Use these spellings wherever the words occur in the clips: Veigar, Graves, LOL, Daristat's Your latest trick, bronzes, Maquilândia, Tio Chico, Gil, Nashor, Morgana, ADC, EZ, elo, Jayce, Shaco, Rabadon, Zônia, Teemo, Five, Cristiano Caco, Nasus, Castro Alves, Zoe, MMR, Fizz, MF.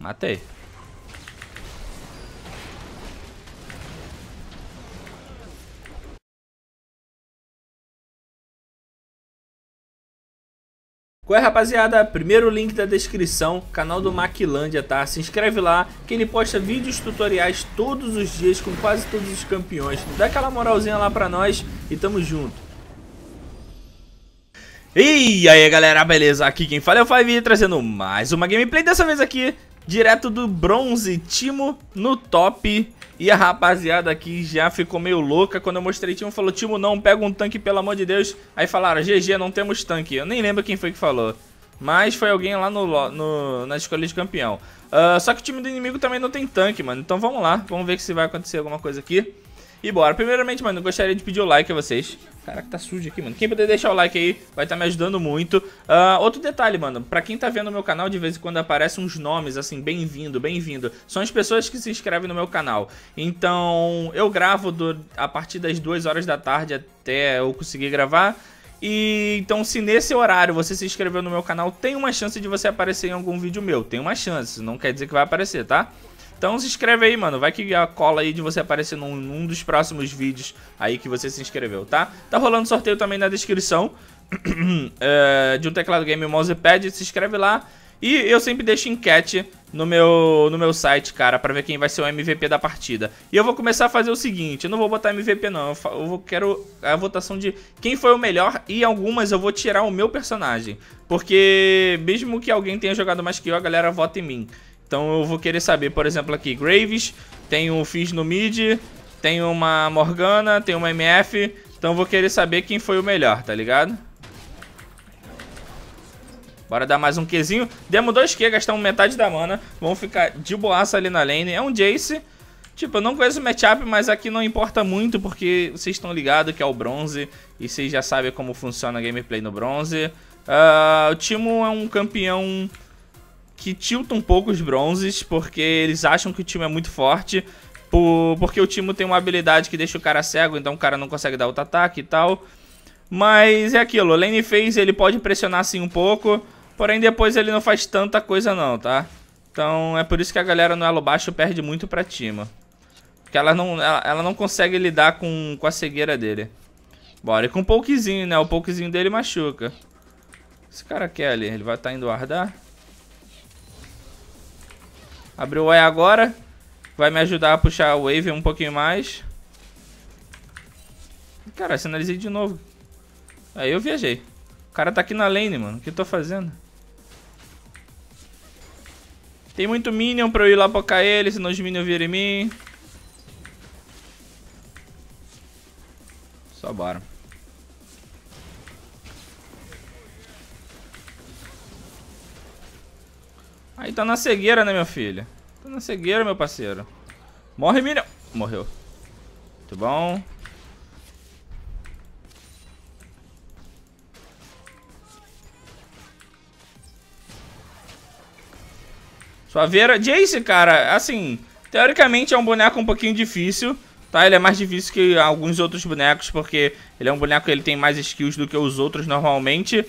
Matei. Ué, rapaziada, primeiro link da descrição, canal do Maquilândia, tá? Se inscreve lá, que ele posta vídeos tutoriais todos os dias com quase todos os campeões. Dá aquela moralzinha lá pra nós e tamo junto. E aí, galera, beleza? Aqui quem fala é o Five, trazendo mais uma gameplay, dessa vez aqui, direto do bronze, Teemo no top. E a rapaziada aqui já ficou meio louca quando eu mostrei. Teemo falou, Teemo, não, pega um tanque, pelo amor de Deus. Aí falaram, GG, não temos tanque. Eu nem lembro quem foi que falou, mas foi alguém lá na escolha de campeão. Só que o time do inimigo também não tem tanque, mano. Então vamos lá, vamos ver se vai acontecer alguma coisa aqui. E bora. Primeiramente, mano, eu gostaria de pedir o like a vocês. Caraca, tá sujo aqui, mano. Quem puder deixar o like aí vai estar me ajudando muito. Outro detalhe, mano. Pra quem tá vendo o meu canal, de vez em quando aparecem uns nomes, assim, bem-vindo, bem-vindo. São as pessoas que se inscrevem no meu canal. Então, eu gravo a partir das 2 horas da tarde até eu conseguir gravar. E então, se nesse horário você se inscreveu no meu canal, tem uma chance de você aparecer em algum vídeo meu. Tem uma chance, não quer dizer que vai aparecer, tá? Então se inscreve aí, mano, vai que a cola aí de você aparecer num dos próximos vídeos aí que você se inscreveu, tá? Tá rolando sorteio também na descrição de um teclado game e um mousepad, se inscreve lá. E eu sempre deixo enquete no meu site, cara, pra ver quem vai ser o MVP da partida. E eu vou começar a fazer o seguinte, eu não vou botar MVP não, eu quero a votação de quem foi o melhor e algumas eu vou tirar o meu personagem. Porque mesmo que alguém tenha jogado mais que eu, a galera vota em mim. Então eu vou querer saber, por exemplo, aqui, Graves, tem um Fizz no mid, tem uma Morgana, tem uma MF. Então eu vou querer saber quem foi o melhor, tá ligado? Bora dar mais um Qzinho. Demos 2Q, gastamos metade da mana. Vamos ficar de boaça ali na lane. É um Jayce. Tipo, eu não conheço o matchup, mas aqui não importa muito, porque vocês estão ligados que é o bronze. E vocês já sabem como funciona a gameplay no bronze. O Teemo é um campeão que tilta um pouco os bronzes, porque eles acham que o Teemo é muito forte, porque o Teemo tem uma habilidade que deixa o cara cego, então o cara não consegue dar outro ataque e tal. Mas é aquilo, lane phase ele pode pressionar assim um pouco, porém depois ele não faz tanta coisa não, tá? Então é por isso que a galera no elo baixo perde muito pra Teemo, porque ela não consegue lidar com a cegueira dele. Bora, e com o pokezinho, né? O pokezinho dele machuca. Esse cara quer ali, ele vai estar indo guardar. Abriu o E agora. Vai me ajudar a puxar o wave um pouquinho mais. Cara, sinalizei de novo. Aí eu viajei. O cara tá aqui na lane, mano. O que eu tô fazendo? Tem muito minion pra eu ir lá pocar ele, senão os minions viram em mim. Só bora. Aí tá na cegueira, né, meu filho? Tá na cegueira, meu parceiro. Morre, minion. Morreu. Muito bom. Suaveira. Jayce, cara, assim, teoricamente é um boneco um pouquinho difícil, tá? Ele é mais difícil que alguns outros bonecos, porque ele é um boneco que ele tem mais skills do que os outros normalmente.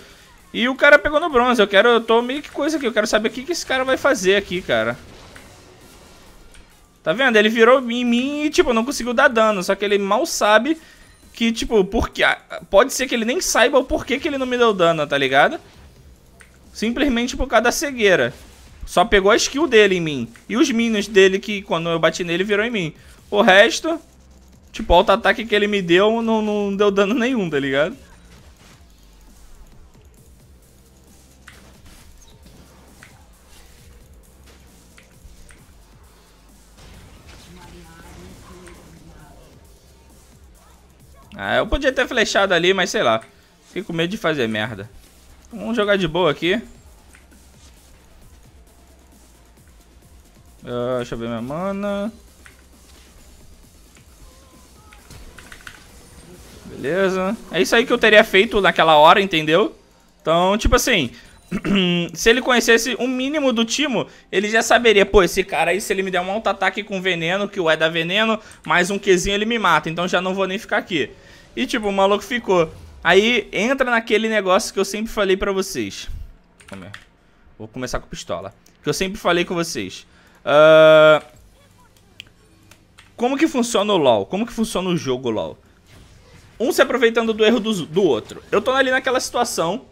E o cara pegou no bronze, eu tô meio que coisa aqui, eu quero saber o que esse cara vai fazer aqui, cara. Tá vendo? Ele virou em mim e, tipo, não conseguiu dar dano, só que ele mal sabe que, tipo, porque pode ser que ele nem saiba o porquê que ele não me deu dano, tá ligado? Simplesmente por causa da cegueira. Só pegou a skill dele em mim, e os minions dele que, quando eu bati nele, virou em mim. O resto, tipo, o auto-ataque que ele me deu não deu dano nenhum, tá ligado? Ah, eu podia ter flechado ali, mas sei lá. Fiquei com medo de fazer merda. Vamos jogar de boa aqui. Deixa eu ver minha mana. Beleza. É isso aí que eu teria feito naquela hora, entendeu? Então, tipo assim, se ele conhecesse um mínimo do Teemo, ele já saberia, pô, esse cara aí, se ele me der um auto-ataque com veneno, que o E dá veneno, mais um Qzinho ele me mata, então já não vou nem ficar aqui. E tipo, o maluco ficou. Aí entra naquele negócio que eu sempre falei pra vocês. Vou começar com pistola. que eu sempre falei com vocês. Como que funciona o LoL? Como que funciona o jogo LoL? Um se aproveitando do erro do outro. Eu tô ali naquela situação.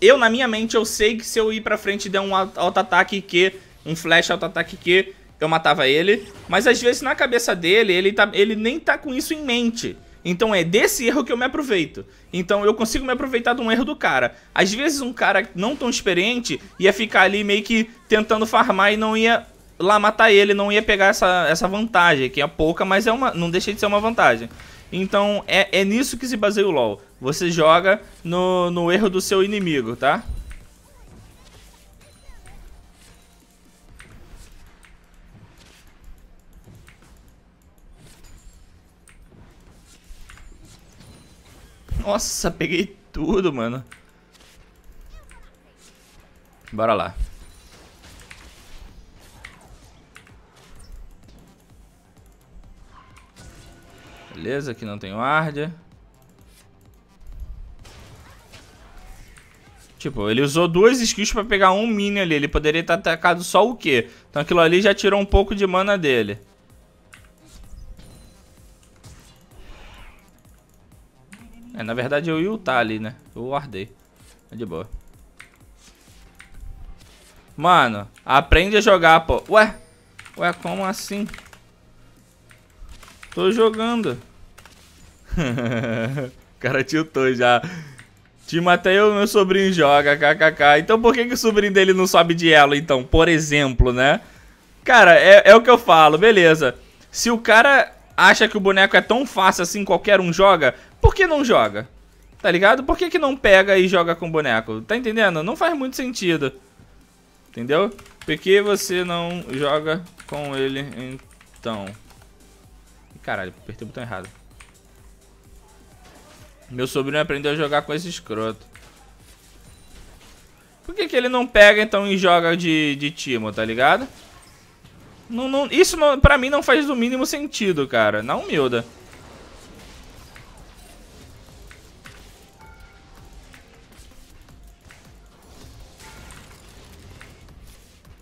Eu, na minha mente, eu sei que se eu ir pra frente e der um auto-ataque Q, um flash auto-ataque Q, eu matava ele. Mas às vezes na cabeça dele, ele nem tá com isso em mente. Então é desse erro que eu me aproveito. Então eu consigo me aproveitar de um erro do cara. Às vezes um cara não tão experiente ia ficar ali meio que tentando farmar e não ia lá matar ele, não ia pegar essa vantagem, que é pouca, mas é uma, não deixa de ser uma vantagem. Então é nisso que se baseia o LoL. Você joga no erro do seu inimigo, tá? Nossa, peguei tudo, mano. Bora lá. Beleza, aqui não tem guarda. Tipo, ele usou duas skills pra pegar um minion ali. Ele poderia ter atacado só o Q. Então aquilo ali já tirou um pouco de mana dele. Na verdade eu ia ultar ali, né? Eu guardei. É de boa. Mano, aprende a jogar, pô. Ué, como assim? Tô jogando. O cara tiltou já. Time até eu, meu sobrinho joga, kkk. Então por que o sobrinho dele não sobe de elo, então? Por exemplo, né? Cara, é o que eu falo, beleza. Se o cara acha que o boneco é tão fácil assim, qualquer um joga, por que não joga? Tá ligado? Por que não pega e joga com o boneco? Tá entendendo? Não faz muito sentido. Entendeu? Por que você não joga com ele, então? Caralho, apertei o botão errado. Meu sobrinho aprendeu a jogar com esse escroto. Por que ele não pega, então, e joga de Teemo, tá ligado? Não, isso não, pra mim não faz o mínimo sentido, cara. Na humilda.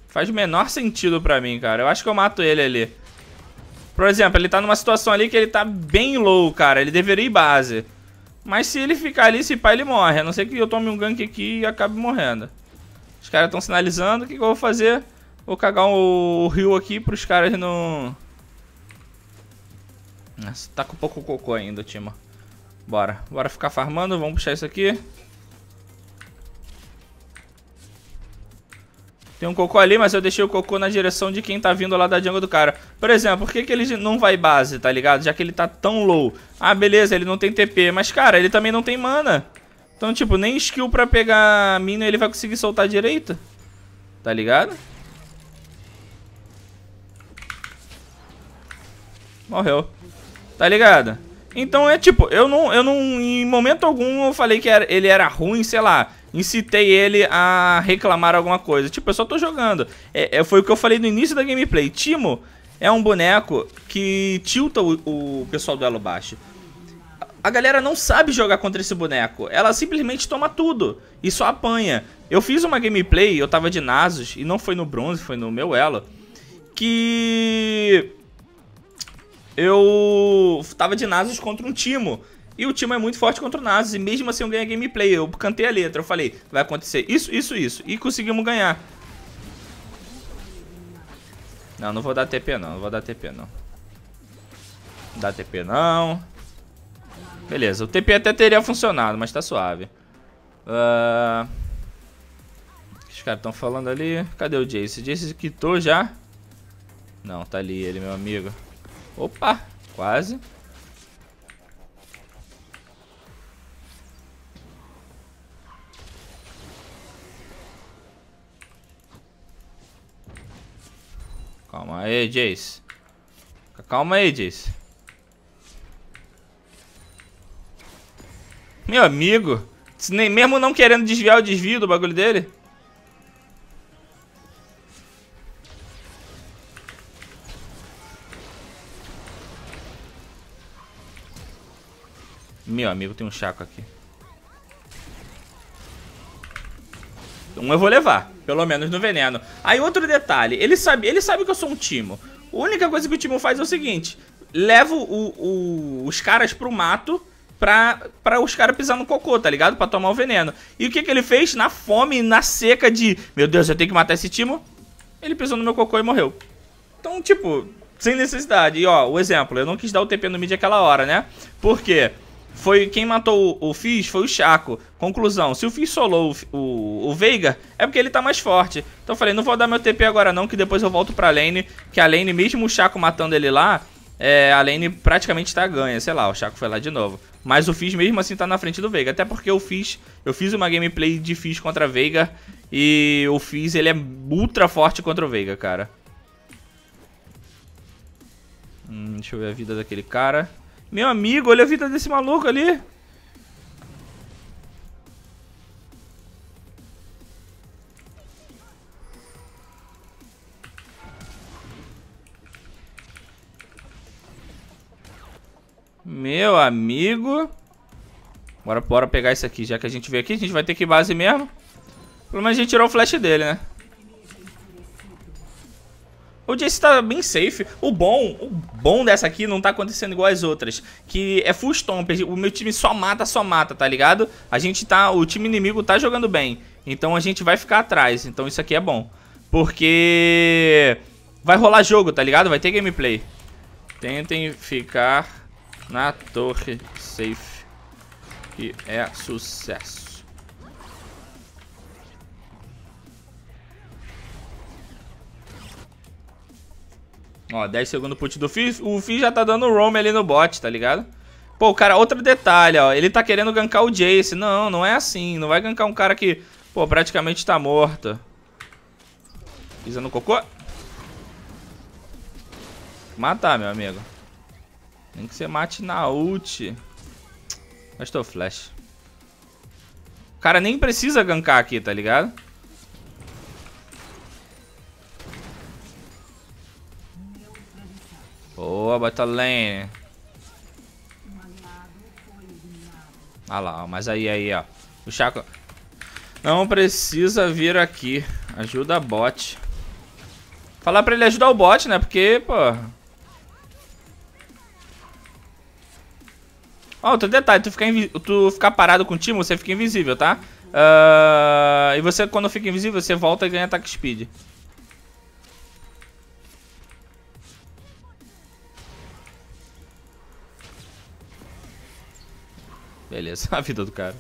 Faz o menor sentido pra mim, cara. Eu acho que eu mato ele ali. Por exemplo, ele tá numa situação ali que ele tá bem low, cara. Ele deveria ir base. Mas se ele ficar ali, se pá, ele morre. A não ser que eu tome um gank aqui e acabe morrendo. Os caras estão sinalizando. O que eu vou fazer? Vou cagar o rio aqui pros caras não... Nossa, tá com pouco cocô ainda, Teemo. Bora ficar farmando. Vamos puxar isso aqui. Tem um cocô ali, mas eu deixei o cocô na direção de quem tá vindo lá da jungle do cara. Por exemplo, por que ele não vai base, tá ligado? Já que ele tá tão low. Ah, beleza, ele não tem TP, mas cara, ele também não tem mana. Então, tipo, nem skill pra pegar minion ele vai conseguir soltar direito. Tá ligado? Morreu. Tá ligado? Então é tipo, eu não em momento algum eu falei que ele era ruim, sei lá, incitei ele a reclamar alguma coisa. Tipo, eu só tô jogando. Foi o que eu falei no início da gameplay. Teemo é um boneco que tilta o pessoal do elo baixo. A galera não sabe jogar contra esse boneco. Ela simplesmente toma tudo e só apanha. Eu fiz uma gameplay, eu tava de Nasus, e não foi no bronze, foi no meu elo, que... eu tava de Nasus contra um Teemo. E o Teemo é muito forte contra o Nasus. E mesmo assim eu ganhei a gameplay. Eu cantei a letra. Eu falei, vai acontecer isso, isso, isso. E conseguimos ganhar. Não vou dar TP não. Não vou dar TP não. Não dá TP não. Beleza. O TP até teria funcionado, mas tá suave. O que os caras estão falando ali? Cadê o Jayce? O Jayce quitou já? Não, tá ali ele, meu amigo. Opa, quase. Calma aí, Jayce. Calma aí, Jayce. Meu amigo, nem mesmo não querendo desviar o desvio do bagulho dele. Meu amigo, tem um Shaco aqui. Tem Um eu vou levar, pelo menos no veneno. Aí outro detalhe, ele sabe que eu sou um Teemo. A única coisa que o Teemo faz é o seguinte: levo os caras pro mato pra os caras pisar no cocô, tá ligado? Pra tomar o veneno. E o que ele fez? Na fome, na seca de meu Deus, eu tenho que matar esse Teemo, ele pisou no meu cocô e morreu. Então, tipo, sem necessidade. E ó, o exemplo, eu não quis dar o TP no mid aquela hora, né? Por quê? Foi quem matou o Fizz, foi o Shaco. Conclusão, se o Fizz solou o Veigar, é porque ele tá mais forte. Então eu falei, não vou dar meu TP agora não, que depois eu volto pra lane. Que a lane, mesmo o Shaco matando ele lá, a lane praticamente tá ganha. Sei lá, o Shaco foi lá de novo. Mas o Fizz mesmo assim tá na frente do Veigar. Até porque eu fiz uma gameplay de Fizz contra Veigar. E o Fizz, ele é ultra forte contra o Veigar, cara. Deixa eu ver a vida daquele cara. Meu amigo, olha a vida desse maluco ali. Meu amigo. Bora pegar isso aqui. Já que a gente veio aqui, a gente vai ter que ir base mesmo. Pelo menos a gente tirou o flash dele, né? O Jayce tá bem safe. O bom dessa aqui não tá acontecendo igual as outras, que é full stomp. O meu time só mata, tá ligado? O time inimigo tá jogando bem, então a gente vai ficar atrás. Então isso aqui é bom, porque vai rolar jogo, tá ligado? Vai ter gameplay. Tentem ficar na torre safe, que é sucesso. Ó, 10 segundos put do Fizz. O Fizz já tá dando roam ali no bot, tá ligado? Pô, o cara, outro detalhe, ó. Ele tá querendo gankar o Jayce. Não, não é assim. Não vai gankar um cara que, pô, praticamente tá morto. Pisa no cocô. Matar, meu amigo. Tem que você mate na ult. Gastou flash. O cara nem precisa gankar aqui, tá ligado? Boa, bota lane. Ah lá, mas aí, ó. O Shaco não precisa vir aqui. Ajuda a bot. Falar pra ele ajudar o bot, né? Porque, pô... Ó, outro detalhe. Tu ficar parado com o Teemo, você fica invisível, tá? E você, quando fica invisível, você volta e ganha ataque speed. Beleza, a vida do cara.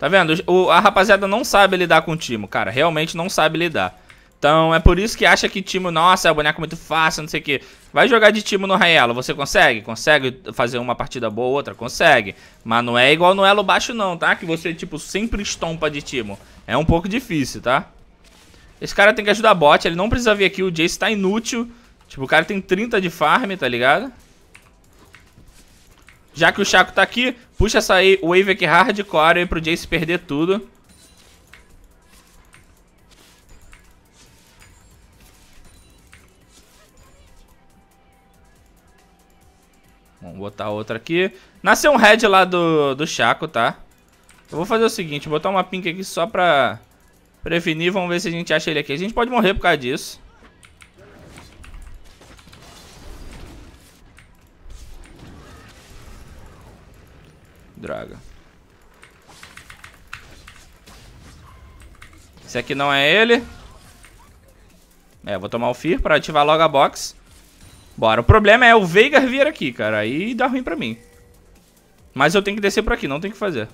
Tá vendo? A rapaziada não sabe lidar com o Teemo, cara. Realmente não sabe lidar. Então é por isso que acha que Teemo, nossa, é um boneco muito fácil, não sei o que. Vai jogar de Teemo no Raelo, você consegue? Consegue fazer uma partida boa, outra? Consegue. Mas não é igual no elo baixo não, tá? Que você, tipo, sempre estompa de Teemo. É um pouco difícil, tá? Esse cara tem que ajudar a bot, ele não precisa vir aqui. O Jayce tá inútil. Tipo, o cara tem 30 de farm, tá ligado? Já que o Shaco tá aqui, puxa essa wave aqui hardcore aí pro Jayce perder tudo. Vamos botar outra aqui. Nasceu um head lá do Shaco, tá? Eu vou fazer o seguinte, botar uma pink aqui só pra prevenir. Vamos ver se a gente acha ele aqui. A gente pode morrer por causa disso. Droga. Esse aqui não é ele. Vou tomar o Fear pra ativar logo a box. Bora, o problema é o Veigar vir aqui, cara. Aí dá ruim pra mim. Mas eu tenho que descer por aqui, não tem o que fazer.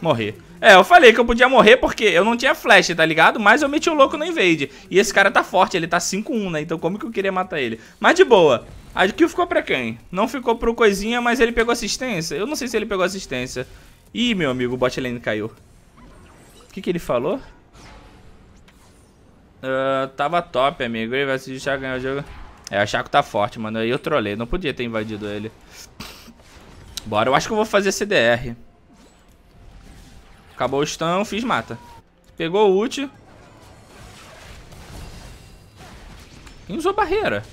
Morrer. Eu falei que eu podia morrer porque eu não tinha flash, tá ligado? Mas eu meti o louco no invade. E esse cara tá forte, ele tá 5-1, né? Então como que eu queria matar ele? Mas de boa. A kill ficou pra quem? Não ficou pro coisinha, mas ele pegou assistência? Eu não sei se ele pegou assistência. Ih, meu amigo, o bot lane caiu. O que ele falou? Tava top, amigo. Ele vai se já ganhar o jogo. O Shaco tá forte, mano. Aí eu trolei. Não podia ter invadido ele. Bora, eu acho que eu vou fazer CDR. Acabou o stun, fiz mata. Pegou o ult. Quem usou barreira?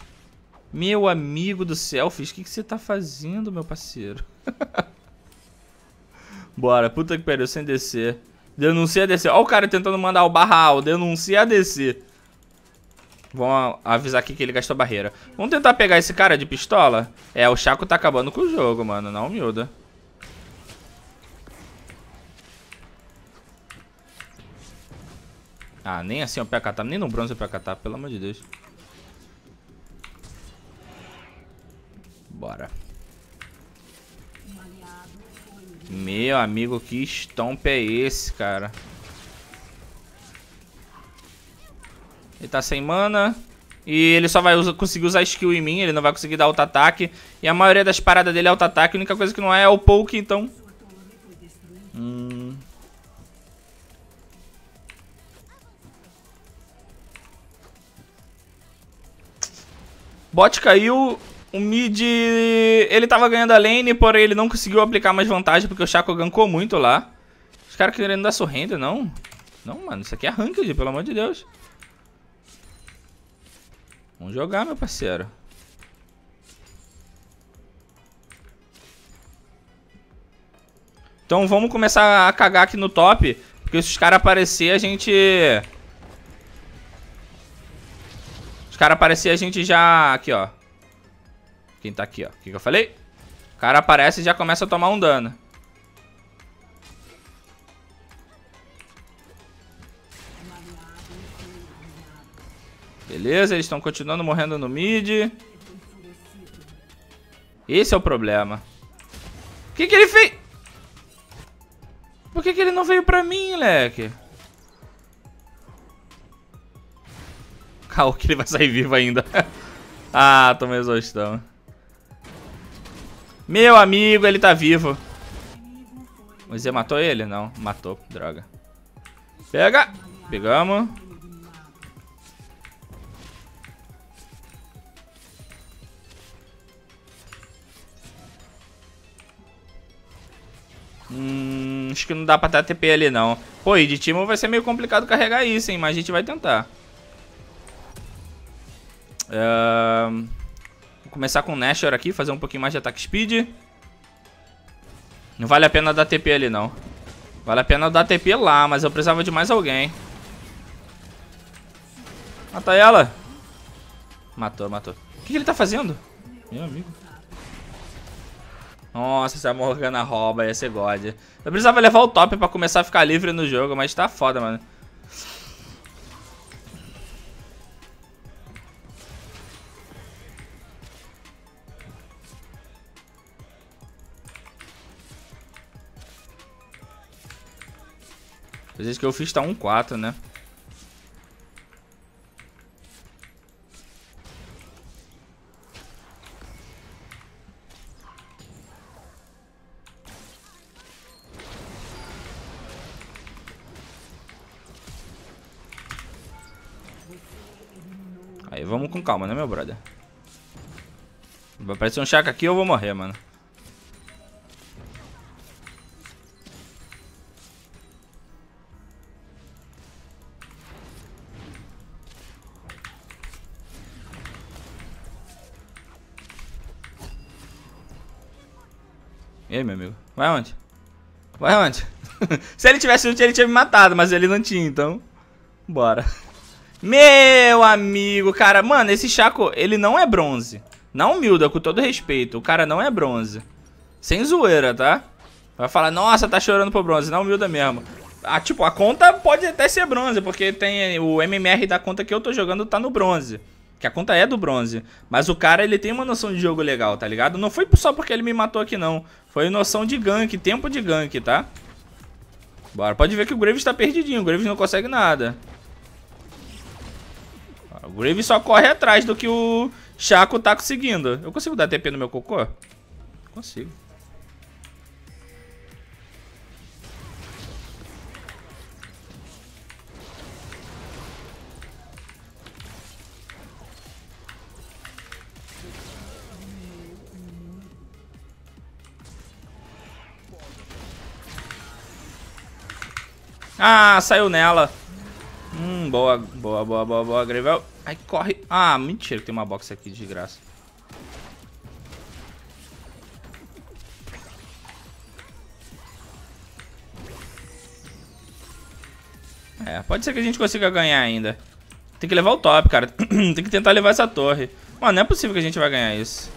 Meu amigo do céu, Fizz, o que você tá fazendo, meu parceiro? Bora, puta que pariu, sem descer. Denuncia a DC. Ó o cara tentando mandar o barral. Denuncia a DC. Vamos avisar aqui que ele gastou barreira. Vamos tentar pegar esse cara de pistola? É, o Shaco tá acabando com o jogo, mano. Não humilda. Ah, nem assim eu pego a catapa, nem no bronze eu pego a catapa, pelo amor de Deus. Bora. Meu amigo, que estompe é esse, cara? Ele tá sem mana. E ele só vai conseguir usar skill em mim, ele não vai conseguir dar auto-ataque. E a maioria das paradas dele é auto-ataque, a única coisa que não é o poke, então... Bot caiu, o mid, ele tava ganhando a lane, porém ele não conseguiu aplicar mais vantagem porque o Shaco gankou muito lá. Os caras querendo dar surrender, não? Não, mano, isso aqui é ranked, pelo amor de Deus. Vamos jogar, meu parceiro. Então vamos começar a cagar aqui no top, porque se os caras aparecerem, a gente... Os caras aparecem e a gente já... Aqui, ó. Quem tá aqui, ó. O que eu falei? O cara aparece e já começa a tomar um dano. Beleza, eles estão continuando morrendo no mid. Esse é o problema. O que que ele fez? Por que que ele não veio pra mim, moleque? Que ele vai sair vivo ainda. Ah, tomei exaustão. Meu amigo, ele tá vivo. O EZ matou ele? Não, matou, droga. Pega, pegamos. Acho que não dá pra dar TP ali não. Pô, e de Teemo vai ser meio complicado carregar isso, hein. Mas a gente vai tentar. Vou começar com o Nashor aqui, fazer um pouquinho mais de ataque speed. Não vale a pena dar TP ali não. Vale a pena dar TP lá, mas eu precisava de mais alguém. Mata ela. Matou, matou. O que que ele tá fazendo? Meu amigo. Nossa, se a Morgana rouba ia ser God. Eu precisava levar o top pra começar a ficar livre no jogo, mas tá foda, mano. Às vezes que eu fiz tá 1-4, né? Aí vamos com calma, né, meu brother? Vai aparecer um Shaco aqui, eu vou morrer, mano. E aí, meu amigo? Vai onde? Vai onde? Se ele tivesse ult, ele tinha me matado, mas ele não tinha, então... Bora. Meu amigo, cara... Mano, esse Shaco, ele não é bronze. Não humilda, com todo respeito. O cara não é bronze. Sem zoeira, tá? Vai falar, nossa, tá chorando pro bronze. Não humilda mesmo. Ah, tipo, a conta pode até ser bronze, porque tem o MMR da conta que eu tô jogando tá no bronze. Que a conta é do bronze. Mas o cara, ele tem uma noção de jogo legal, tá ligado? Não foi só porque ele me matou aqui, não. Foi noção de gank, tempo de gank, tá? Bora. Pode ver que o Graves tá perdidinho. O Graves não consegue nada. O Graves só corre atrás do que o Shaco tá conseguindo. Eu consigo dar TP no meu cocô? Consigo. Ah, saiu nela. Boa, boa, boa, boa, boa, Gravel. Ai, corre. Ah, mentira que tem uma box aqui de graça. É, pode ser que a gente consiga ganhar ainda. Tem que levar o top, cara. Tem que tentar levar essa torre. Mano, não é possível que a gente vai ganhar isso.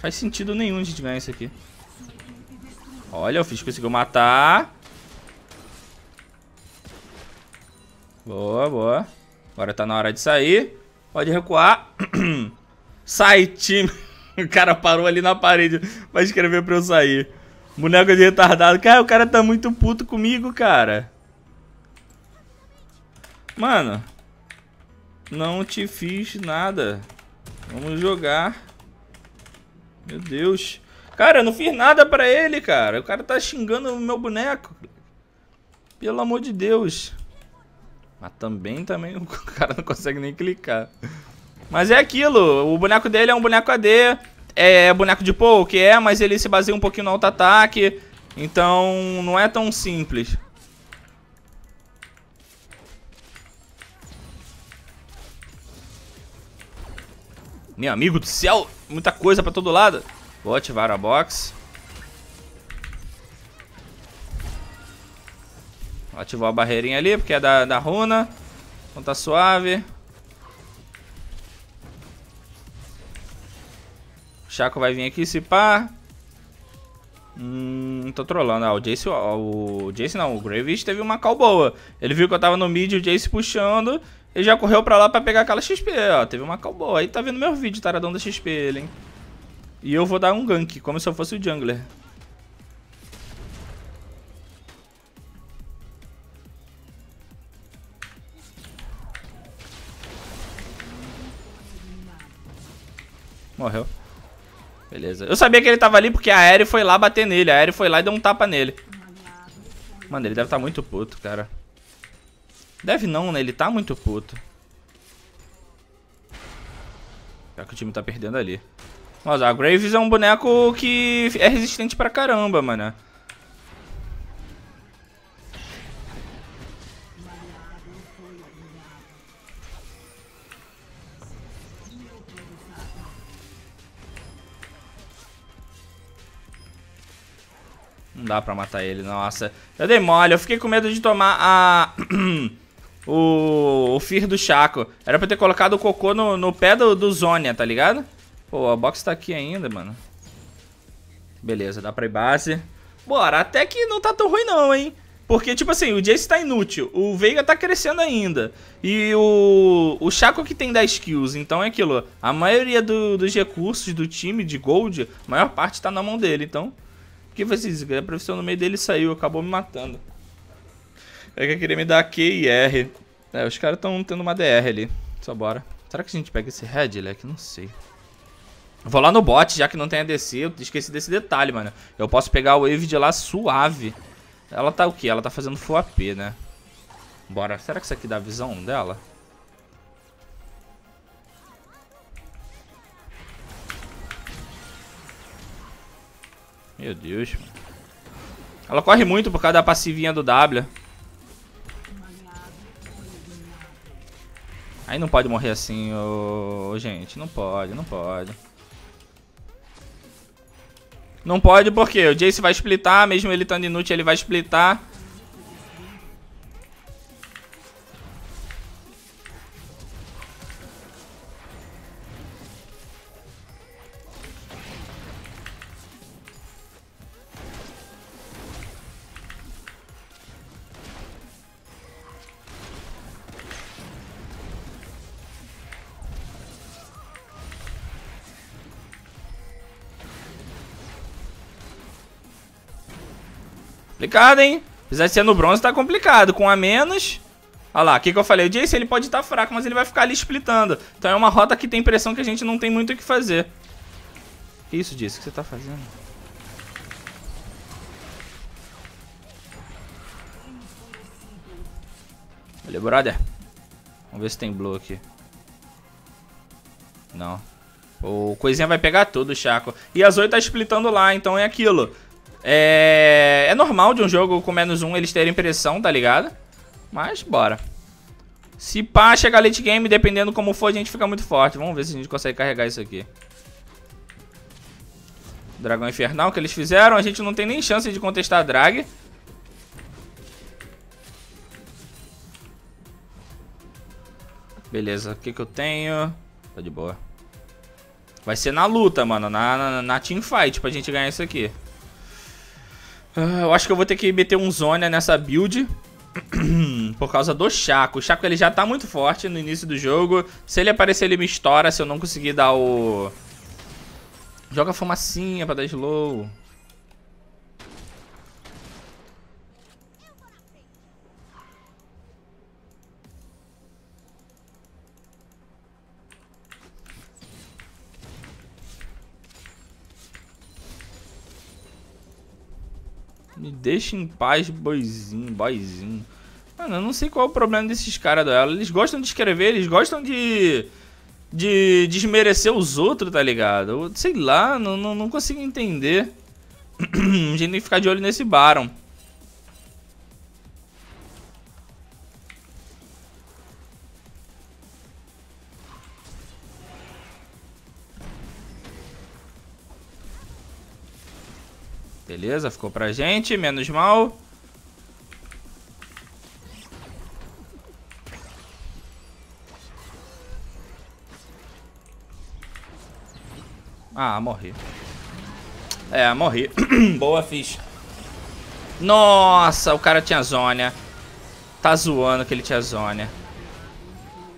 Faz sentido nenhum a gente ganhar isso aqui. Olha, o Fizz conseguiu matar. Boa, boa. Agora tá na hora de sair. Pode recuar. Sai, time. O cara parou ali na parede. Vai escrever pra eu sair. Boneco de retardado. Cara, o cara tá muito puto comigo, cara. Mano, não te fiz nada. Vamos jogar. Meu Deus. Cara, eu não fiz nada pra ele, cara. O cara tá xingando o meu boneco. Pelo amor de Deus. Mas também o cara não consegue nem clicar. Mas é aquilo, o boneco dele é um boneco AD, é boneco de poke, mas ele se baseia um pouquinho no auto-ataque. Então não é tão simples. Meu amigo do céu, muita coisa pra todo lado. Vou ativar a box. Ativou a barreirinha ali, porque é da runa. Então tá suave. O Shaco vai vir aqui, se pá. Tô trolando. Ah, o Graves teve uma call boa. Ele viu que eu tava no mid, o Jayce puxando. Ele já correu pra lá pra pegar aquela XP, ó. Teve uma call boa. Aí tá vendo meu vídeo, taradão da XP ele, hein. E eu vou dar um gank, como se eu fosse o jungler. Morreu. Beleza. Eu sabia que ele tava ali porque a Aerie foi lá bater nele. A Aerie foi lá e deu um tapa nele. Mano, ele deve tá muito puto, cara. Deve não, né? Ele tá muito puto. Pior que o time tá perdendo ali. Mas a Graves é um boneco que é resistente pra caramba, mano. Não dá pra matar ele, nossa. Eu dei mole, eu fiquei com medo de tomar a... o Fizz do Shaco. Era pra ter colocado o cocô no pé do Zonia, tá ligado? Pô, a box tá aqui ainda, mano. Beleza, dá pra ir base. Bora, até que não tá tão ruim não, hein? Porque, tipo assim, o Jayce tá inútil. O Veigar tá crescendo ainda. E o Shaco que tem 10 kills. Então é aquilo, a maioria dos recursos do time de gold, a maior parte tá na mão dele, então... O que vocês dizem? A profissão no meio dele saiu, acabou me matando. É que eu queria me dar Q e R. É, os caras estão tendo uma DR ali. Só bora. Será que a gente pega esse red, leque? Não sei. Vou lá no bot, já que não tem ADC. Eu esqueci desse detalhe, mano. Eu posso pegar a wave de lá suave. Ela tá o quê? Ela tá fazendo full AP, né? Bora. Será que isso aqui dá a visão dela? Meu Deus, mano. Ela corre muito por causa da passivinha do W. Aí não pode morrer assim, ô... gente. Não pode, não pode. Não pode porque o Jayce vai splitar, mesmo ele estando inútil, ele vai splitar. Complicado, hein? Apesar de ser no bronze, tá complicado. Com a menos... Olha lá, o que eu falei? O Jayce, ele pode estar fraco, mas ele vai ficar ali splitando. Então é uma rota que tem pressão que a gente não tem muito o que fazer. Que isso, Jayce? O que você tá fazendo? Valeu, brother. Vamos ver se tem blow aqui. Não. O coisinha vai pegar tudo, o Shaco. E a Zoe tá splitando lá, então é aquilo. É normal de um jogo com menos um eles terem pressão, tá ligado? Mas bora. Se pá, chegar late game, dependendo como for, a gente fica muito forte. Vamos ver se a gente consegue carregar isso aqui. Dragão infernal que eles fizeram. A gente não tem nem chance de contestar a drag. Beleza, o que que eu tenho? Tá de boa. Vai ser na luta, mano. Na teamfight pra gente ganhar isso aqui. Eu acho que eu vou ter que meter um Zônia nessa build. Por causa do Shaco. O Shaco ele já tá muito forte no início do jogo. Se ele aparecer ele me estoura. Se eu não conseguir dar o... Joga a fumacinha pra dar slow. Me deixa em paz, boizinho. Mano, eu não sei qual é o problema desses caras do elo. Eles gostam de escrever, eles gostam de desmerecer os outros, tá ligado? Eu, sei lá, não consigo entender. A gente tem que ficar de olho nesse Baron. Beleza, ficou pra gente, menos mal. Ah, morri. É, morri. Boa, Fizz. Nossa, o cara tinha zônia. Tá zoando que ele tinha zônia.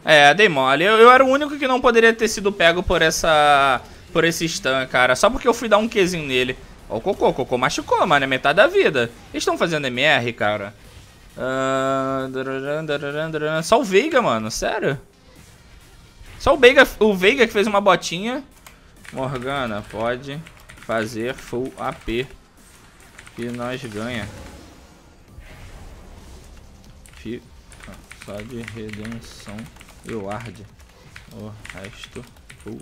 É, dei mole. Eu era o único que não poderia ter sido pego por essa... Por esse stun, cara. Só porque eu fui dar um Qzinho nele. Ó, o Cocô machucou, mano, é metade da vida. Eles estão fazendo MR, cara. Só o Veigar, mano, sério. Só o Veigar que fez uma botinha. Morgana, pode fazer full AP. E nós ganha. Fica só de redenção e ward. O resto full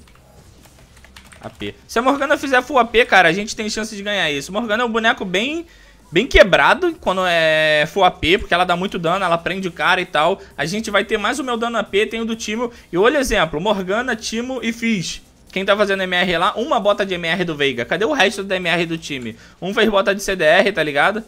AP. Se a Morgana fizer full AP, cara, a gente tem chance de ganhar isso. Morgana é um boneco bem quebrado quando é full AP, porque ela dá muito dano, ela prende o cara e tal. A gente vai ter mais o meu dano AP, tem o do Teemo. E olha o exemplo, Morgana, Teemo e Fizz. Quem tá fazendo MR lá, uma bota de MR do Veigar. Cadê o resto da MR do time? Um fez bota de CDR, tá ligado?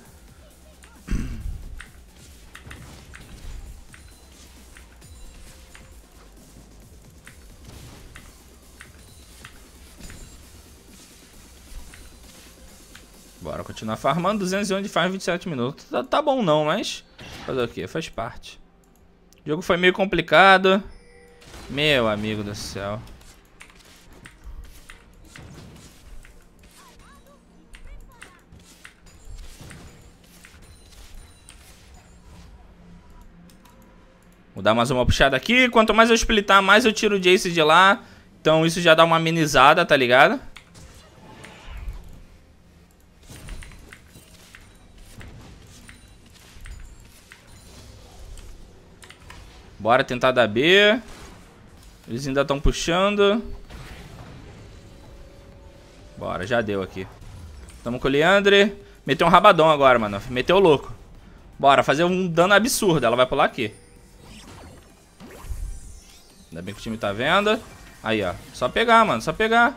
Bora continuar farmando, 201 de farm, 27 minutos. Tá bom não, mas... Fazer o quê? Faz parte. O jogo foi meio complicado. Meu amigo do céu. Vou dar mais uma puxada aqui. Quanto mais eu splitar, mais eu tiro o Jayce de lá. Então isso já dá uma amenizada, tá ligado? Bora tentar dar B. Eles ainda estão puxando. Bora, já deu aqui. Tamo com o Leandre. Meteu um rabadão agora, mano. Meteu o louco. Bora, fazer um dano absurdo. Ela vai pular aqui. Ainda bem que o time tá vendo. Aí, ó. Só pegar, mano. Só pegar.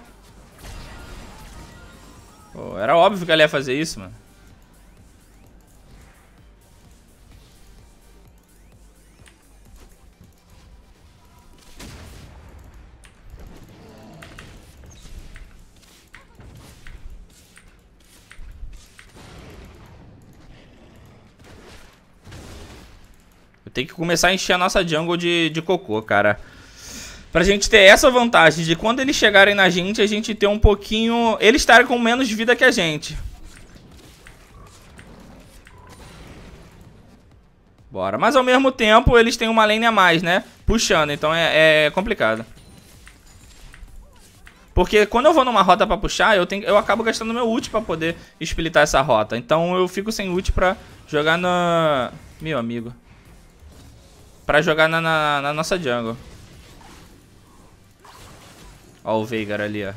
Pô, era óbvio que ela ia fazer isso, mano. Tem que começar a encher a nossa jungle de cocô, cara. Pra gente ter essa vantagem de quando eles chegarem na gente, a gente ter um pouquinho... Eles estarem com menos vida que a gente. Bora. Mas ao mesmo tempo, eles têm uma lane a mais, né? Puxando, então é complicado. Porque quando eu vou numa rota pra puxar, eu acabo gastando meu ult pra poder splitar essa rota. Então eu fico sem ult pra jogar na... Meu amigo... Pra jogar na nossa jungle. Ó o Veigar ali, ó.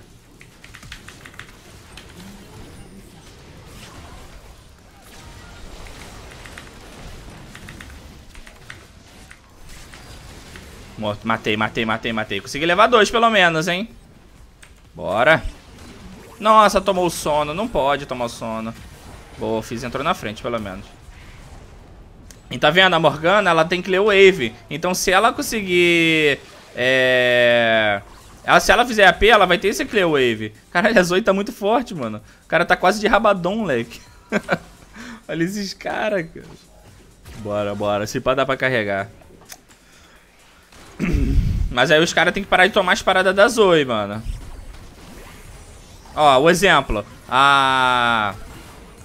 Morto. Matei. Consegui levar dois, pelo menos, hein? Bora. Nossa, tomou sono. Não pode tomar sono. Boa, o Fizz entrou na frente, pelo menos. E tá vendo? A Morgana, ela tem que ler o wave. Então, se ela conseguir... se ela fizer AP, ela vai ter esse clear wave. Caralho, a Zoe tá muito forte, mano. O cara tá quase de Rabadon, moleque. Olha esses caras, cara. Bora, bora. Se pá, dá pra carregar. Mas aí os caras tem que parar de tomar as paradas da Zoe, mano. Ó, o exemplo. A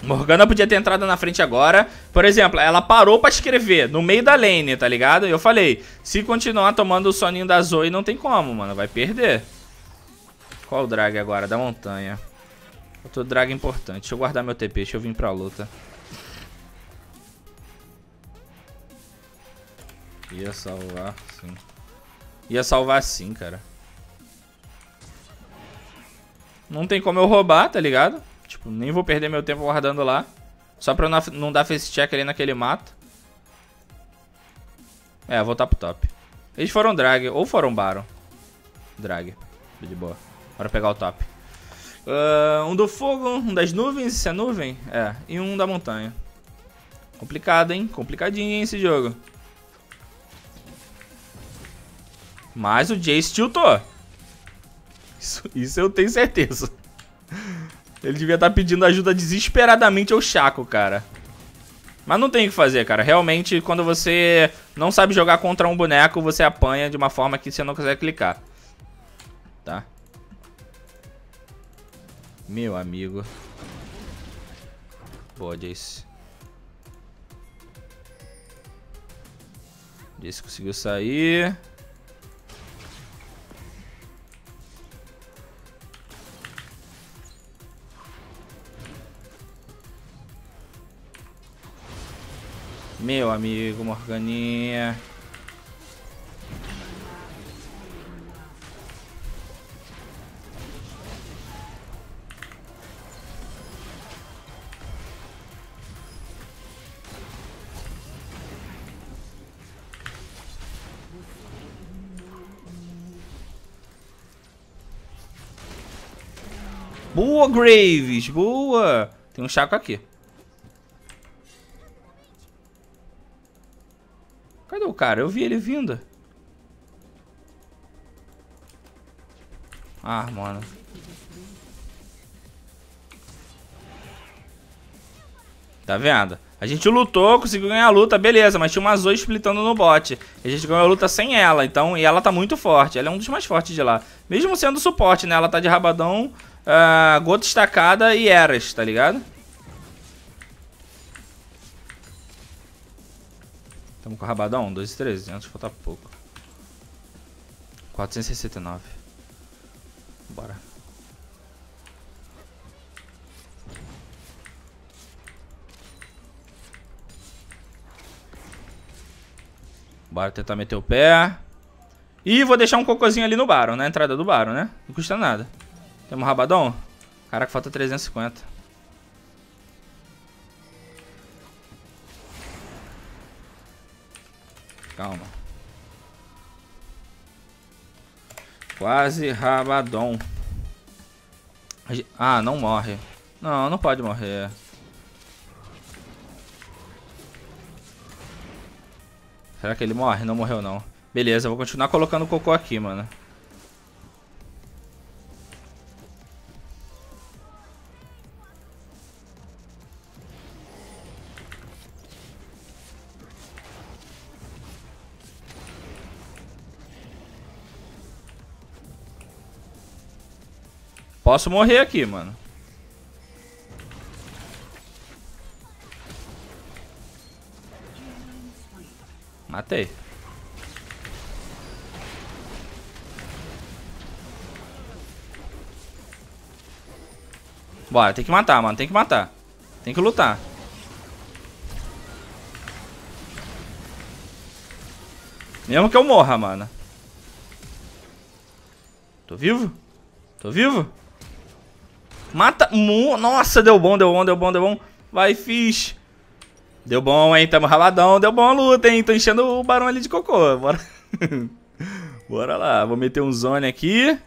Morgana podia ter entrado na frente agora. Por exemplo, ela parou pra escrever no meio da lane, tá ligado? E eu falei, se continuar tomando o soninho da Zoe, não tem como, mano, vai perder. Qual o drag agora? Da montanha. Outro drag importante. Deixa eu guardar meu TP, deixa eu vir pra luta. Ia salvar, sim. Ia salvar sim, cara. Não tem como eu roubar, tá ligado? Tipo, nem vou perder meu tempo guardando lá. Só pra eu não dar face check ali naquele mato. É, voltar pro top. Eles foram drag, ou foram baron. Drag, de boa. Bora pegar o top. Um do fogo, um das nuvens, se é nuvem. É, e um da montanha. Complicado, hein? Complicadinho, hein, esse jogo. Mas o Jayce tiltou. Isso eu tenho certeza. Ele devia estar pedindo ajuda desesperadamente ao Shaco, cara. Mas não tem o que fazer, cara. Realmente, quando você não sabe jogar contra um boneco, você apanha de uma forma que você não consegue clicar. Tá. Meu amigo. Boa, Jayce. Jayce conseguiu sair. Meu amigo, Morganinha. Boa, Graves, boa. Tem um Shaco aqui. Cadê o cara? Eu vi ele vindo. Ah, mano. Tá vendo? A gente lutou, conseguiu ganhar a luta, beleza. Mas tinha uma Zoe splitando no bot. A gente ganhou a luta sem ela, então. E ela tá muito forte. Ela é um dos mais fortes de lá. Mesmo sendo suporte, né? Ela tá de Rabadon, Gota Estacada e Eras, tá ligado? Estamos com o Rabadão, 2.300, falta pouco. 469. Bora. Bora tentar meter o pé. E vou deixar um cocôzinho ali no Baron, na entrada do Baron, né? Não custa nada. Temos Rabadão? Caraca, falta 350. Calma. Quase Rabadon. Ah, não morre. Não, não pode morrer. Será que ele morre? Não morreu, não. Beleza, vou continuar colocando o cocô aqui, mano. Posso morrer aqui, mano. Matei. Bora, tem que matar, mano. Tem que matar. Tem que lutar. Mesmo que eu morra, mano. Tô vivo? Tô vivo? Mata. Nossa, deu bom, deu bom, deu bom, deu bom. Vai, Fizz. Deu bom, hein? Tamo raladão. Deu bom a luta, hein? Tô enchendo o barão ali de cocô. Bora. Bora lá. Vou meter um zone aqui.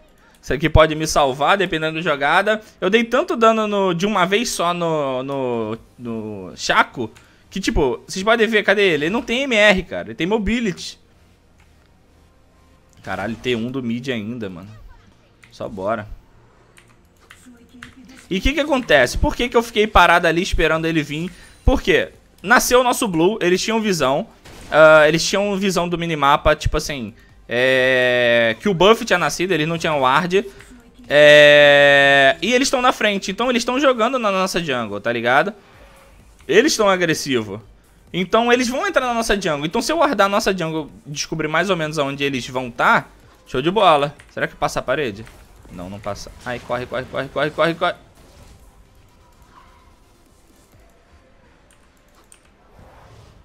Isso aqui pode me salvar, dependendo da jogada. Eu dei tanto dano de uma vez só no Shaco, que tipo, vocês podem ver, cadê ele? Ele não tem MR, cara, ele tem mobility. Caralho, T1 do mid ainda, mano. Só bora. E o que acontece? Por que eu fiquei parado ali esperando ele vir? Porque nasceu o nosso Blue, eles tinham visão. Eles tinham visão do minimapa, tipo assim... que o buff tinha nascido, eles não tinham ward. E eles estão na frente, então eles estão jogando na nossa jungle, tá ligado? Eles estão agressivos. Então eles vão entrar na nossa jungle. Então se eu guardar a nossa jungle, descobrir mais ou menos aonde eles vão estar, show de bola. Será que passa a parede? Não, não passa. Ai, corre, corre, corre, corre, corre, corre.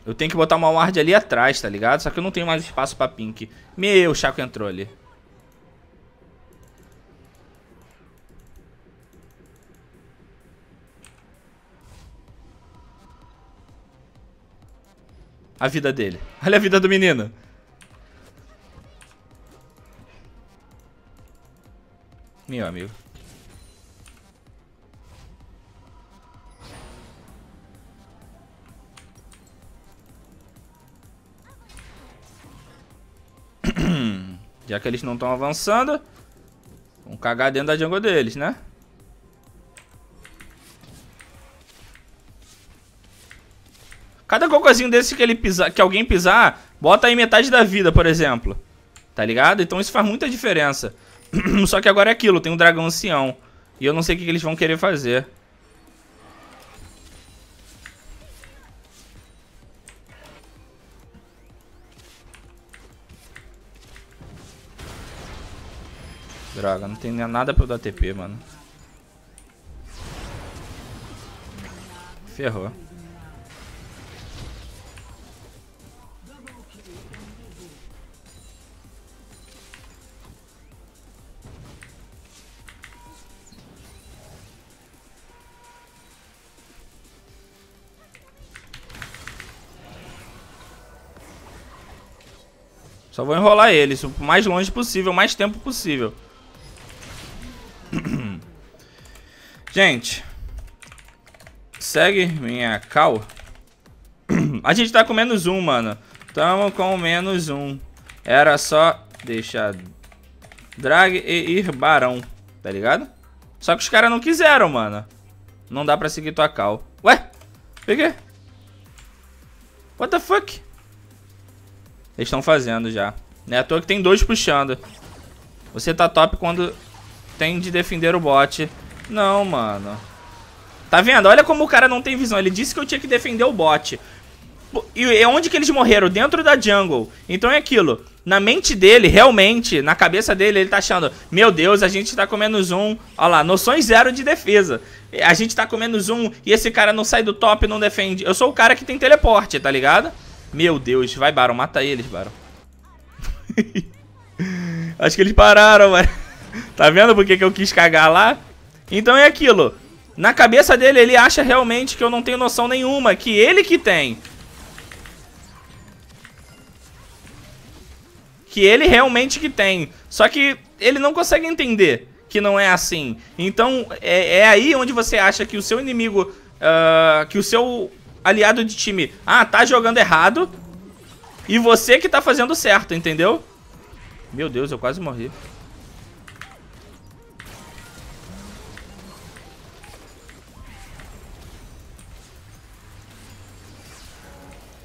Eu tenho que botar uma ward ali atrás, tá ligado? Só que eu não tenho mais espaço pra pink. Meu, o Shaco entrou ali. A vida dele. Olha a vida do menino. Meu amigo. Já que eles não estão avançando, vão cagar dentro da jungle deles, né? Cada cocôzinho desse que ele pisar, que alguém pisar, bota aí metade da vida, por exemplo. Tá ligado? Então isso faz muita diferença. Só que agora é aquilo, tem um dragão ancião. E eu não sei o que eles vão querer fazer. Droga, não tem nada pra eu dar TP, mano. Ferrou. Só vou enrolar eles o mais longe possível, o mais tempo possível. Gente, segue minha cal. A gente tá com -1, mano. Tamo com -1. Era só deixar drag e ir barão, tá ligado? Só que os caras não quiseram, mano. Não dá pra seguir tua cal. Ué? Por quê? What the fuck? Eles estão fazendo já. Não é à toa que tem dois puxando. Você tá top quando tem de defender o bot. Não, mano. Tá vendo? Olha como o cara não tem visão. Ele disse que eu tinha que defender o bot. E onde que eles morreram? Dentro da jungle. Então é aquilo. Na mente dele, realmente, na cabeça dele, ele tá achando... Meu Deus, a gente tá com -1. Olha lá, noções zero de defesa. A gente tá com -1 e esse cara não sai do top, não defende. Eu sou o cara que tem teleporte, tá ligado? Meu Deus. Vai, Barão. Mata eles, Barão. Acho que eles pararam, mano. Tá vendo por que eu quis cagar lá? Então é aquilo, na cabeça dele ele acha realmente que eu não tenho noção nenhuma, que ele que tem. Que ele realmente que tem, só que ele não consegue entender que não é assim. Então é aí onde você acha que o seu inimigo, que o seu aliado de time, tá jogando errado e você que tá fazendo certo, entendeu? Meu Deus, eu quase morri.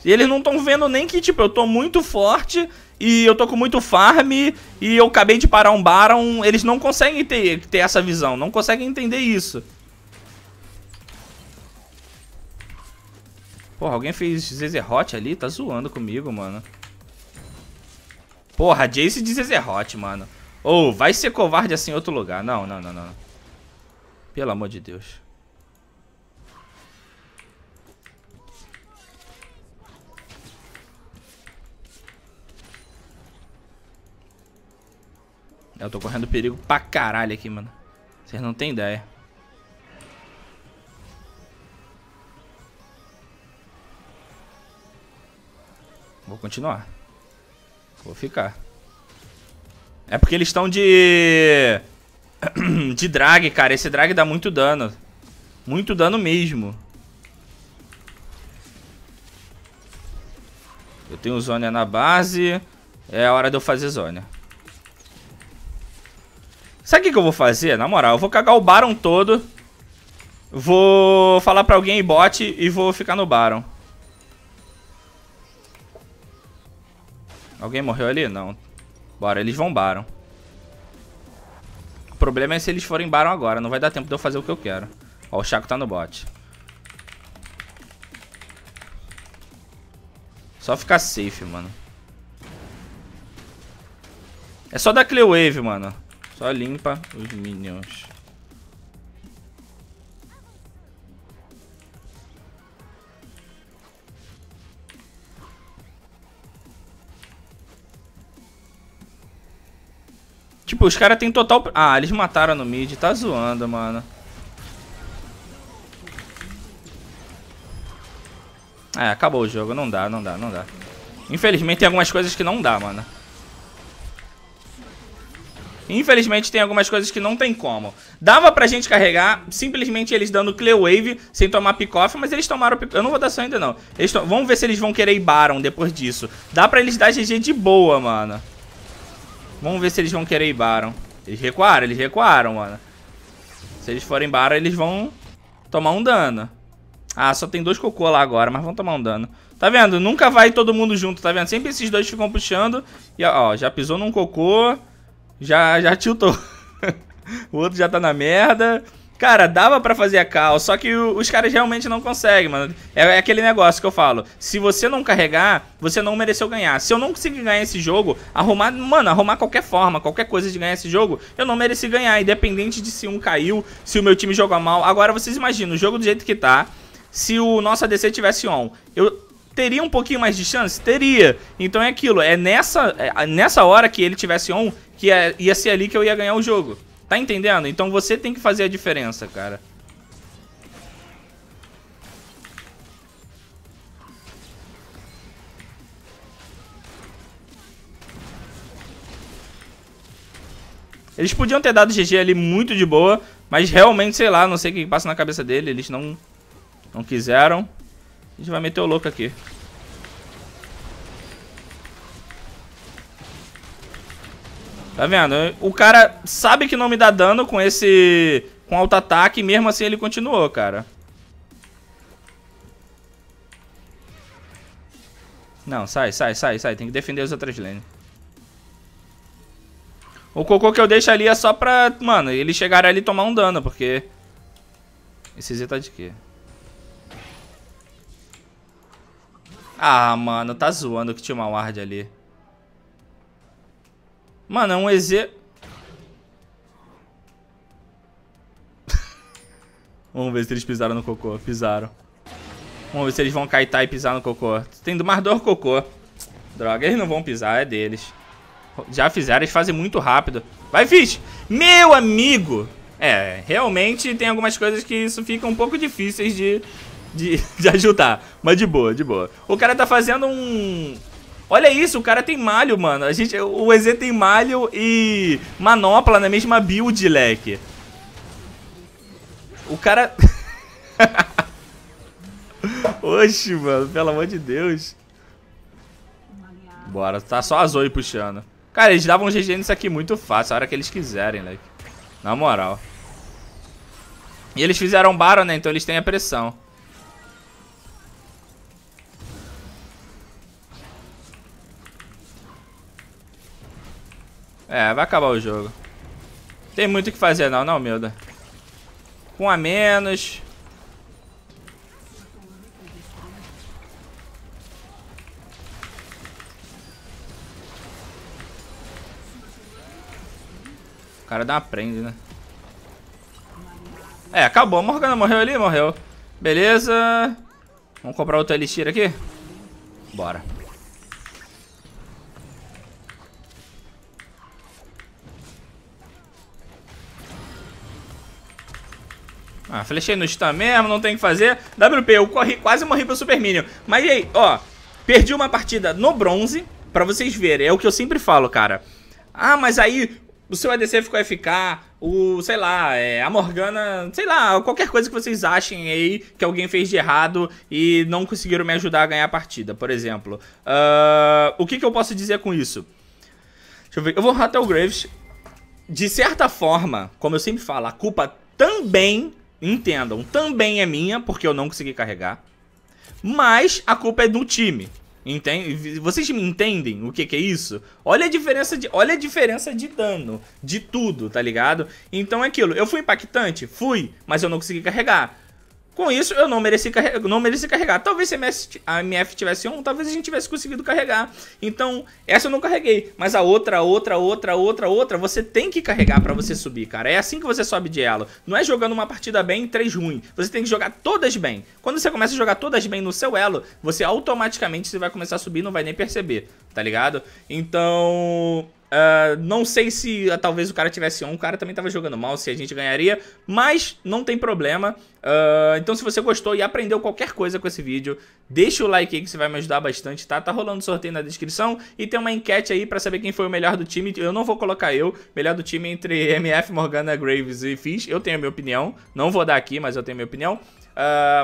E eles não estão vendo nem que, tipo, eu tô muito forte e eu tô com muito farm e eu acabei de parar um Baron. Eles não conseguem ter essa visão, não conseguem entender isso. Porra, alguém fez EZ Hot ali? Tá zoando comigo, mano. Porra, Jayce de EZ Hot, mano. Ou vai ser covarde assim em outro lugar. Não, não, não, não. Pelo amor de Deus. Eu tô correndo perigo pra caralho aqui, mano. Vocês não tem ideia. Vou continuar. Vou ficar. É porque eles estão de... de drag, cara. Esse drag dá muito dano. Muito dano mesmo. Eu tenho Zônia na base. É a hora de eu fazer Zônia. Sabe o que eu vou fazer? Na moral, eu vou cagar o Baron todo. Vou falar pra alguém bot e vou ficar no Baron. Alguém morreu ali? Não. Bora, eles vão Baron. O problema é se eles forem Baron agora. Não vai dar tempo de eu fazer o que eu quero. Ó, o Shaco tá no bot. Só ficar safe, mano. É só dar clear wave, mano. Só limpa os minions. Tipo, os caras tem total... Ah, eles mataram no mid. Tá zoando, mano. É, acabou o jogo. Não dá, não dá, não dá. Infelizmente tem algumas coisas que não dá, mano. Infelizmente tem algumas coisas que não tem como. Dava pra gente carregar, simplesmente eles dando clear wave, sem tomar pick-off, mas eles tomaram pick-off. Eu não vou dar só ainda, não. Eles vamos ver se eles vão querer ir Baron depois disso. Dá pra eles dar GG de boa, mano. Vamos ver se eles vão querer ir Baron. Eles recuaram, mano. Se eles forem Baron, eles vão tomar um dano. Ah, só tem dois cocô lá agora, mas vão tomar um dano. Tá vendo? Nunca vai todo mundo junto, tá vendo? Sempre esses dois ficam puxando. E ó, já pisou num cocô. Já tiltou. O outro já tá na merda. Cara, dava pra fazer a cal, só que os caras realmente não conseguem, mano. É aquele negócio que eu falo. Se você não carregar, você não mereceu ganhar. Se eu não conseguir ganhar esse jogo, arrumar... Mano, arrumar qualquer forma, qualquer coisa de ganhar esse jogo, eu não mereci ganhar. Independente de se um caiu, se o meu time jogou mal. Agora, vocês imaginam, o jogo do jeito que tá, se o nosso ADC tivesse on, eu... Teria um pouquinho mais de chance? Teria. Então é aquilo, é nessa hora que ele tivesse on, que ia ser ali que eu ia ganhar o jogo. Tá entendendo? Então você tem que fazer a diferença, cara. Eles podiam ter dado GG ali muito de boa, mas realmente, sei lá, não sei o que passa na cabeça dele, eles não quiseram. A gente vai meter o louco aqui. Tá vendo? O cara sabe que não me dá dano com esse... Com alto ataque, mesmo assim ele continuou, cara. Não, sai. Tem que defender as outras lanes. O cocô que eu deixo ali é só pra... Mano, eles chegarem ali e tomar um dano, porque... Esse Z tá de quê? Ah, mano, tá zoando que tinha uma ward ali. Mano, é um EZ. Vamos ver se eles pisaram no cocô. Pisaram. Vamos ver se eles vão kaitar e pisar no cocô. Tem do mais dois cocô. Droga, eles não vão pisar, é deles. Já fizeram, eles fazem muito rápido. Vai, Fizz! Meu amigo! É, realmente tem algumas coisas que isso fica um pouco difíceis de ajudar, mas de boa, de boa. O cara tá fazendo um... Olha isso, o cara tem malho, mano. O EZ tem malho e manopla na mesma build, leque. O cara... Oxe, mano, pelo amor de Deus. Bora, tá só a Zoe puxando. Cara, eles davam GG nisso aqui muito fácil, a hora que eles quiserem, leque. Na moral. E eles fizeram Baron, né? Então eles têm a pressão. É, vai acabar o jogo. Tem muito o que fazer não, humilda. Com a menos. O cara dá uma prende, né? É, acabou. A Morgana morreu ali, morreu. Beleza. Vamos comprar outro elixir aqui? Bora. Ah, flechei no stun mesmo, não tem o que fazer. WP, eu corri, quase morri pro Super Minion. Mas e aí, ó, perdi uma partida no bronze, pra vocês verem. É o que eu sempre falo, cara. Ah, mas aí o seu ADC ficou FK, o, sei lá, a Morgana, sei lá, qualquer coisa que vocês achem aí que alguém fez de errado e não conseguiram me ajudar a ganhar a partida, por exemplo. O que eu posso dizer com isso? Deixa eu ver, eu vou até o Graves. De certa forma, como eu sempre falo, a culpa também, entendam, também é minha, porque eu não consegui carregar. Mas a culpa é do time. Entende? Vocês me entendem o que é isso? Olha a diferença de, olha a diferença de dano, de tudo, tá ligado? Então é aquilo, eu fui impactante? Fui, mas eu não consegui carregar. Com isso, eu não mereci carregar. Talvez se a MF tivesse um, talvez a gente tivesse conseguido carregar. Então, essa eu não carreguei. Mas a outra, você tem que carregar pra você subir, cara. É assim que você sobe de elo. Não é jogando uma partida bem e 3 ruim. Você tem que jogar todas bem. Quando você começa a jogar todas bem no seu elo, você automaticamente vai começar a subir e não vai nem perceber, tá ligado? Então... não sei se talvez o cara tivesse on, o cara também tava jogando mal, se a gente ganharia, mas não tem problema. Então se você gostou e aprendeu qualquer coisa com esse vídeo, deixa o like aí que você vai me ajudar bastante, tá? Tá rolando sorteio na descrição e tem uma enquete aí pra saber quem foi o melhor do time. Eu não vou colocar eu, melhor do time entre MF, Morgana, Graves e Fizz. Eu tenho a minha opinião, não vou dar aqui, mas eu tenho a minha opinião.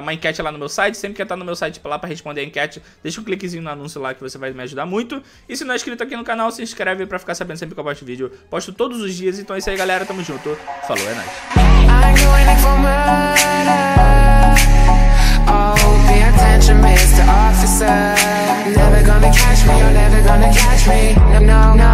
Uma enquete lá no meu site, sempre que tá no meu site lá pra responder a enquete, deixa um cliquezinho no anúncio lá que você vai me ajudar muito. E se não é inscrito aqui no canal, se inscreve pra ficar sabendo sempre que eu posto vídeo. Posto todos os dias, então é isso aí galera, tamo junto, falou, é nóis.